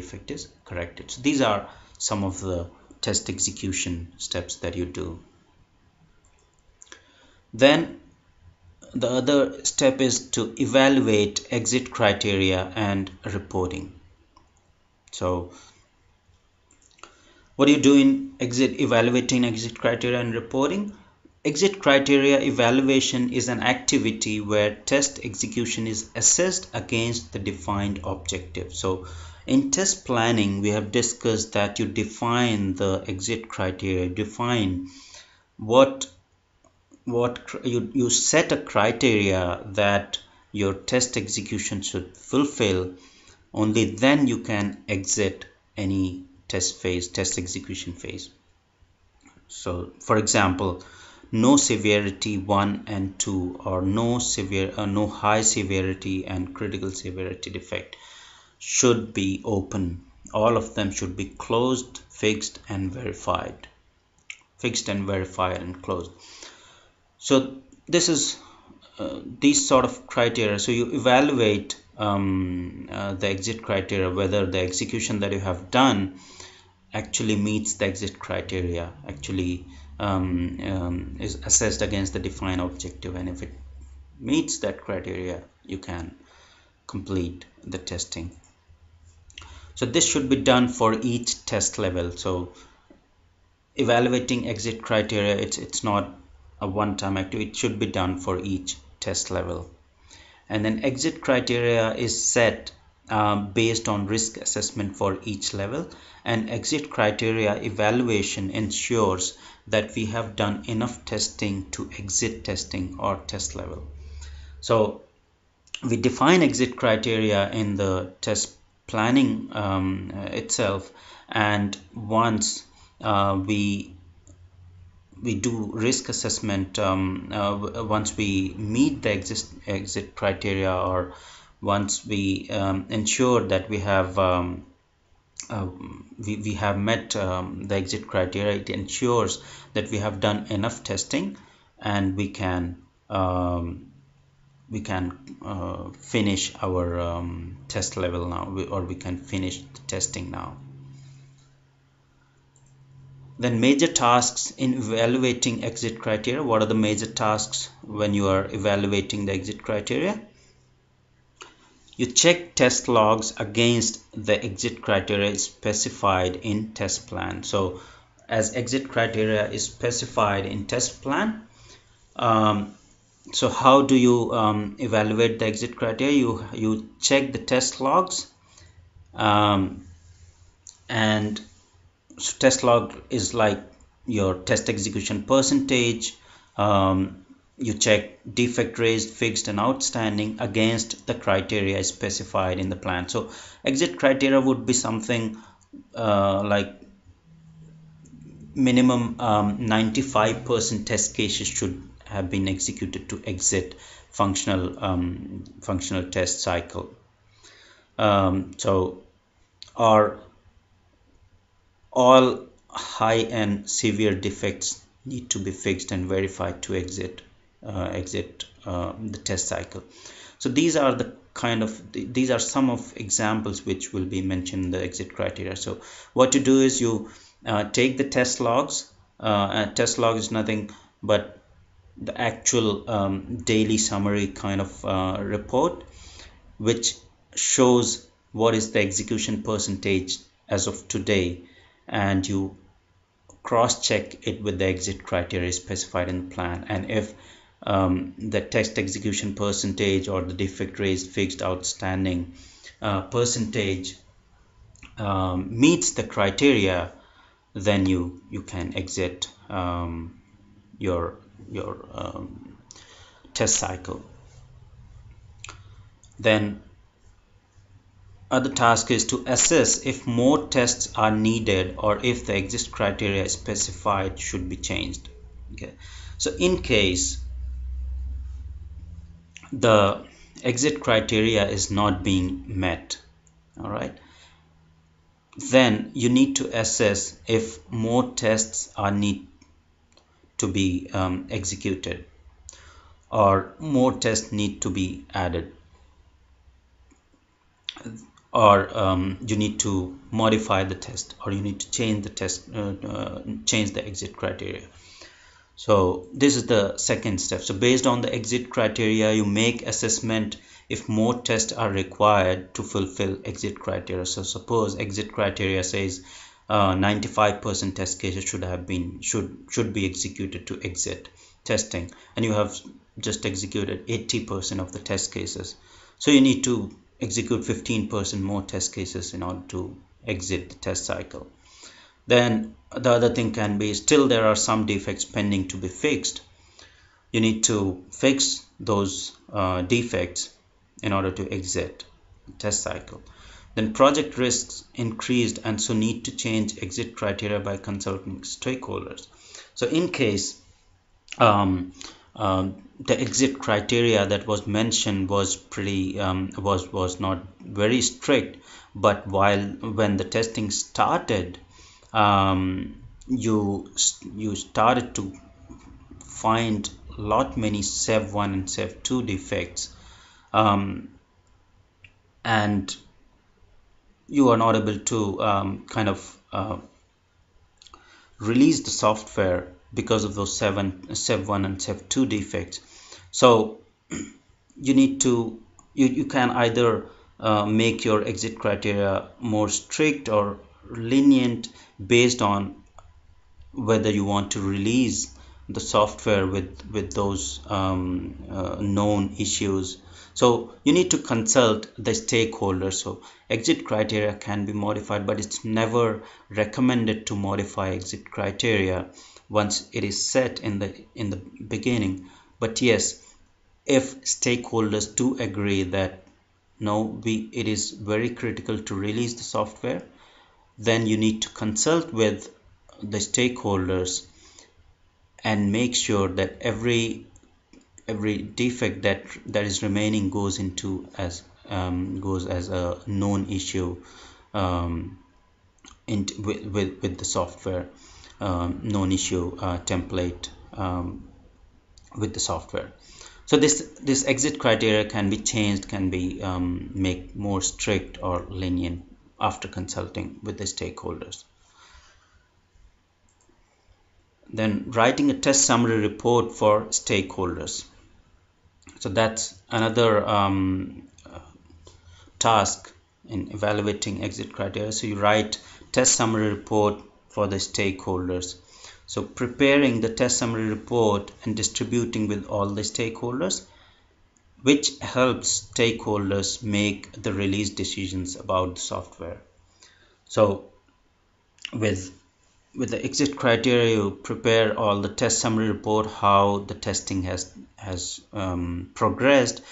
effect is corrected. So these are some of the test execution steps that you do. Then the other step is to evaluate exit criteria and reporting. So what do you do in evaluating exit criteria and reporting? Exit criteria evaluation is an activity where test execution is assessed against the defined objective. So in test planning, we have discussed that you define the exit criteria, define what you set a criteria that your test execution should fulfill. Only then you can exit any test phase, test execution phase. So for example, no severity 1 and 2, or no high severity and critical severity defect should be open. All of them should be closed, fixed and verified. Fixed and verified and closed. So this is these sort of criteria. So you evaluate the exit criteria, whether the execution that you have done actually meets the exit criteria, actually is assessed against the defined objective, and if it meets that criteria, you can complete the testing. So this should be done for each test level. So evaluating exit criteria, it's not a one-time activity, it should be done for each test level. And then exit criteria is set based on risk assessment for each level, and exit criteria evaluation ensures that we have done enough testing to exit testing or test level. So we define exit criteria in the test planning itself, and once we do risk assessment, once we meet the exit criteria, or once we ensure that we have met the exit criteria, it ensures that we have done enough testing and we can finish our test level now, or we can finish the testing now. Then major tasks in evaluating exit criteria. What are the major tasks when you are evaluating the exit criteria? You check test logs against the exit criteria specified in test plan. So as exit criteria is specified in test plan, so how do you evaluate the exit criteria? You check the test logs, and so test log is like your test execution percentage. You check defect raised, fixed and outstanding against the criteria specified in the plan. So exit criteria would be something like minimum 95% test cases should have been executed to exit functional test cycle. So our all high and severe defects need to be fixed and verified to exit the test cycle. So these are the these are some of examples which will be mentioned in the exit criteria. So what you do is you take the test logs. A test log is nothing but the actual daily summary kind of report, which shows what is the execution percentage as of today, and you cross-check it with the exit criteria specified in the plan. And if the test execution percentage or the defect raised, fixed, outstanding percentage meets the criteria, then you can exit your test cycle. Then other task is to assess if more tests are needed, or if the exit criteria specified should be changed. Okay, so in case the exit criteria is not being met, all right, then you need to assess if more tests are need to be executed, or more tests need to be added. or you need to modify the test, or you need to change the test, change the exit criteria. So this is the second step. So based on the exit criteria, you make assessment if more tests are required to fulfill exit criteria. So suppose exit criteria says 95% test cases should be executed to exit testing, and you have just executed 80% of the test cases. So you need to execute 15% more test cases in order to exit the test cycle. Then the other thing can be, still there are some defects pending to be fixed. You need to fix those defects in order to exit the test cycle. Then project risks increased, and so need to change exit criteria by consulting stakeholders. So in case the exit criteria that was mentioned was pretty was not very strict, but when the testing started, you started to find a lot many SEV 1 and SEV 2 defects, and you are not able to kind of release the software because of those SEV 1 and SEV 2 defects. So you need to, you can either make your exit criteria more strict or lenient based on whether you want to release the software with those known issues. So you need to consult the stakeholders. So exit criteria can be modified, but it's never recommended to modify exit criteria once it is set in the beginning. But yes, if stakeholders do agree that no, it is very critical to release the software, then you need to consult with the stakeholders and make sure that every defect that is remaining goes as a known issue with the software. Non-issue template with the software. So this exit criteria can be changed, can be made more strict or lenient after consulting with the stakeholders. Then writing a test summary report for stakeholders. So that's another task in evaluating exit criteria. So you write test summary report for the stakeholders. So preparing the test summary report and distributing with all the stakeholders, which helps stakeholders make the release decisions about the software. So with the exit criteria, you prepare all the test summary report, how the testing has progressed,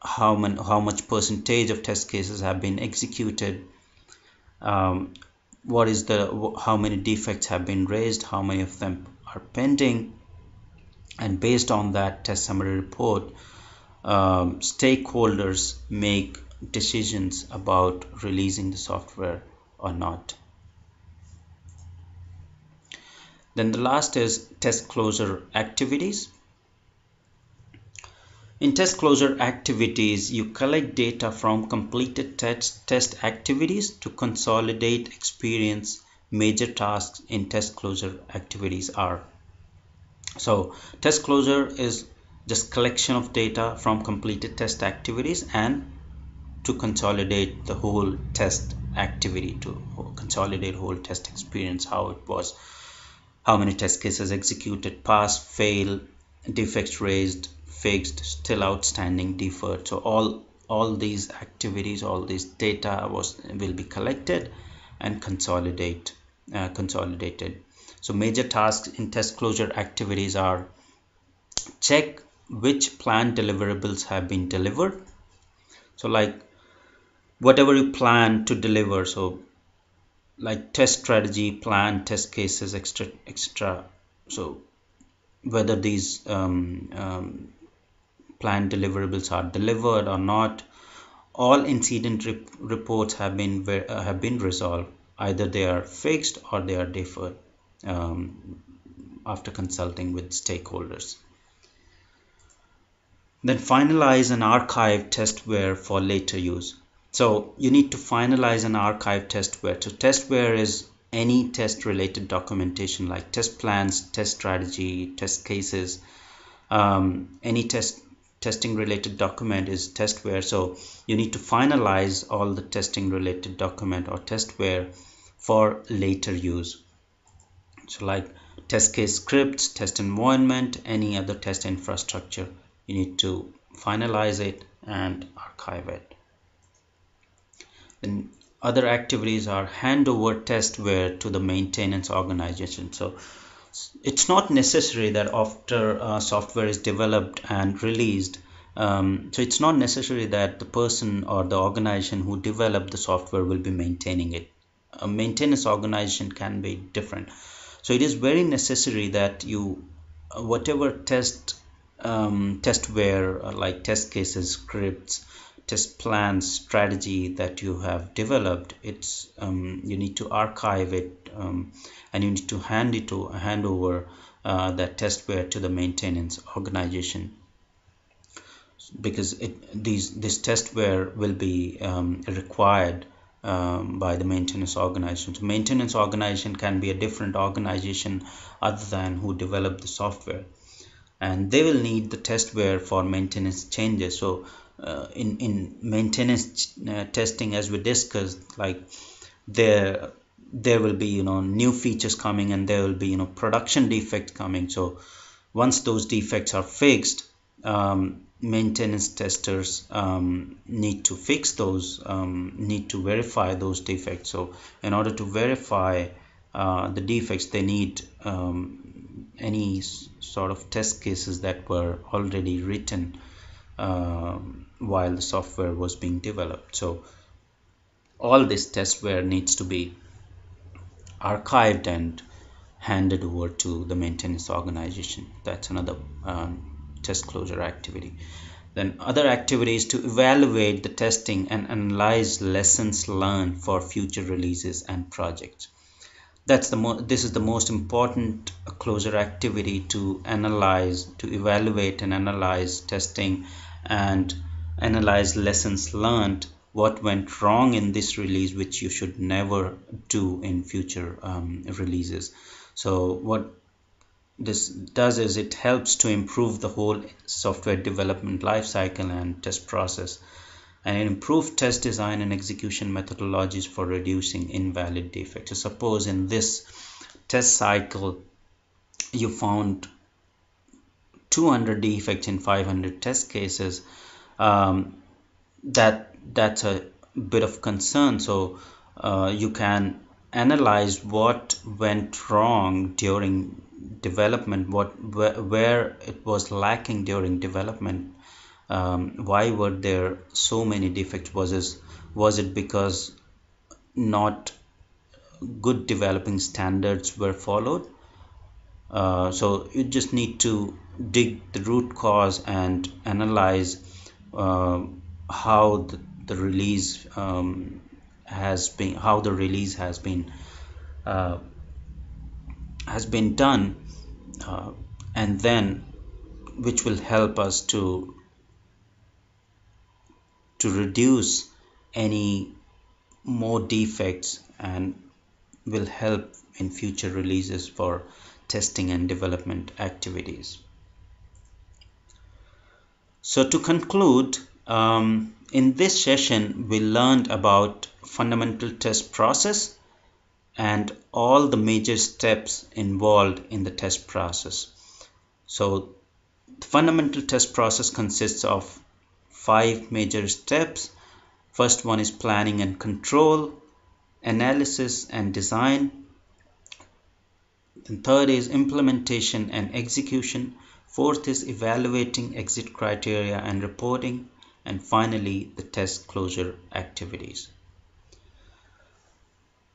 how much percentage of test cases have been executed, how many defects have been raised, how many of them are pending, and based on that test summary report, stakeholders make decisions about releasing the software or not. Then the last is test closure activities. In test closure activities, you collect data from completed test activities to consolidate experience. Major tasks in test closure activities are, so test closure is just collection of data from completed test activities and to consolidate the whole test activity, to consolidate whole test experience, how it was, how many test cases executed, pass, fail, defects raised, fixed, still outstanding, deferred. So all these activities, all this data will be collected and consolidated. So major tasks in test closure activities are: check which planned deliverables have been delivered. So like whatever you plan to deliver, so like test strategy, plan, test cases, etc. So whether these planned deliverables are delivered or not. All incident reports have been resolved. Either they are fixed or they are deferred after consulting with stakeholders. Then finalize and archive testware for later use. So you need to finalize an archive test where. So test where is any test related documentation like test plans, test strategy, test cases. Any testing related document is test where. So you need to finalize all the testing related document or test where for later use. So like test case scripts, test environment, any other test infrastructure, you need to finalize it and archive it. Then other activities are handover test where to the maintenance organization. So it's not necessary that after software is developed and released, so it's not necessary that the person or the organization who developed the software will be maintaining it. A maintenance organization can be different. So it is very necessary that you, whatever test where like test cases, scripts, test plans, strategy that you have developed, it's you need to archive it and you need to hand over that testware to the maintenance organization, because this testware will be required by the maintenance organization. So maintenance organization can be a different organization other than who developed the software, and they will need the testware for maintenance changes. So in maintenance testing, as we discussed, like there will be new features coming, and there will be production defects coming. So once those defects are fixed, maintenance testers need to fix those, need to verify those defects. So in order to verify the defects, they need any sort of test cases that were already written while the software was being developed. So all this testware needs to be archived and handed over to the maintenance organization. That's another test closure activity. Then other activities to evaluate the testing and analyze lessons learned for future releases and projects. This is the most important closure activity, to analyze, to evaluate and analyze testing and analyze lessons learned, what went wrong in this release which you should never do in future releases. So what this does is it helps to improve the whole software development lifecycle and test process, and improve test design and execution methodologies for reducing invalid defects. So suppose in this test cycle you found 200 defects in 500 test cases, that's a bit of concern. So you can analyze what went wrong during development, where it was lacking during development. Why were there so many defects? Was it because not good developing standards were followed? So you just need to dig the root cause and analyze how the release has been done, and then which will help us to reduce any more defects and will help in future releases for testing and development activities. So to conclude, in this session we learned about fundamental test process and all the major steps involved in the test process. So the fundamental test process consists of 5 major steps. First one is planning and control, analysis and design. Then third is implementation and execution. Fourth is evaluating exit criteria and reporting. And finally, the test closure activities.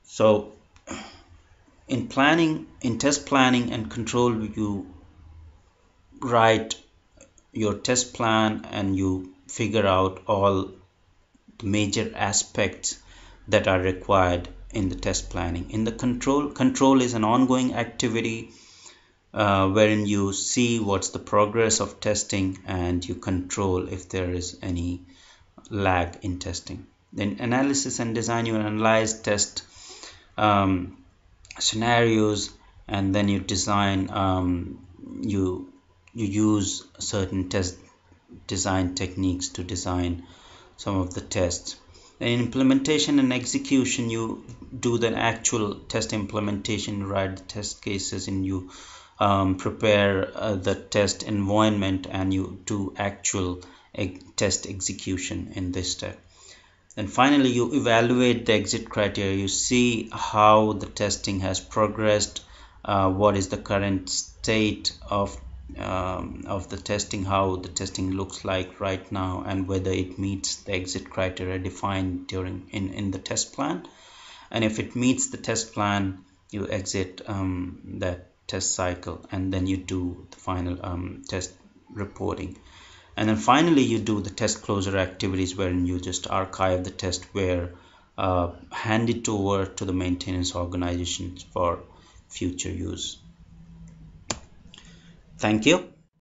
So in test planning and control, you write your test plan and you figure out all the major aspects that are required in the test planning. In the control is an ongoing activity wherein you see what's the progress of testing and you control if there is any lag in testing. Then analysis and design, you analyze, test scenarios, and then you design, you use certain test design techniques to design some of the tests. In implementation and execution, you do the actual test implementation, you write the test cases, and you prepare the test environment, and you do actual test execution in this step. And finally, you evaluate the exit criteria. You see how the testing has progressed, what is the current state of the testing, how the testing looks like right now, and whether it meets the exit criteria defined during in the test plan. And if it meets the test plan, you exit that test cycle, and then you do the final test reporting. And then finally, you do the test closure activities, wherein you just archive the test, where hand it over to the maintenance organizations for future use. Thank you.